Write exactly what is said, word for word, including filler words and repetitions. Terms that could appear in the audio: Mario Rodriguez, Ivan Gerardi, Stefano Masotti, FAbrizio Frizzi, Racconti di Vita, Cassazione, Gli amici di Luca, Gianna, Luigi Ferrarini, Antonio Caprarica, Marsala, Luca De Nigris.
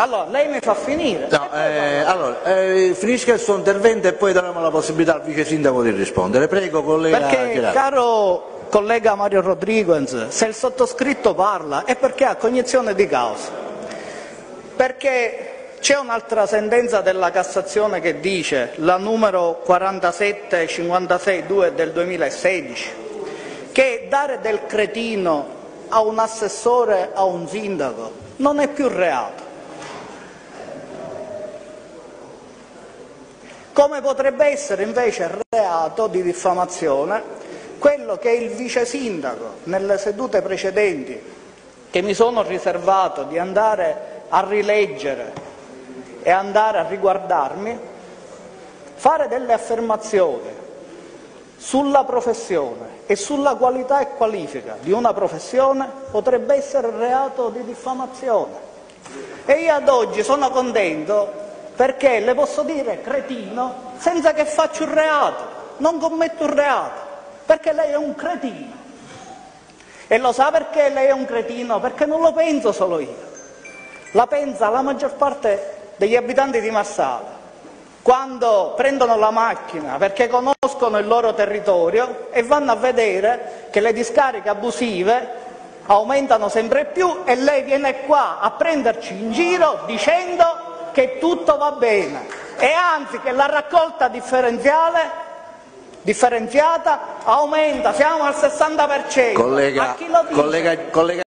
Allora, lei mi fa finire. No, eh, allora, eh, finisca il suo intervento e poi daremo la possibilità al vice sindaco di rispondere. Prego, collega. Perché, Gerardi. Caro collega Mario Rodriguez, se il sottoscritto parla è perché ha cognizione di causa. Perché c'è un'altra sentenza della Cassazione che dice, la numero quarantasette cinquantasei due del duemilasedici, che dare del cretino a un assessore, a un sindaco, non è più reato. Come potrebbe essere invece reato di diffamazione quello che il vice sindaco, nelle sedute precedenti, che mi sono riservato di andare a rileggere e andare a riguardarmi, fare delle affermazioni sulla professione e sulla qualità e qualifica di una professione potrebbe essere reato di diffamazione. E io ad oggi sono contento perché le posso dire cretino senza che faccio un reato, non commetto un reato, perché lei è un cretino. E lo sa perché lei è un cretino? Perché non lo penso solo io, la pensa la maggior parte degli abitanti di Marsala, quando prendono la macchina perché conoscono il loro territorio e vanno a vedere che le discariche abusive aumentano sempre più e lei viene qua a prenderci in giro dicendo che tutto va bene e anzi che la raccolta differenziale differenziata aumenta, siamo al sessanta per cento. Collega, a chi lo dice? Collega, collega...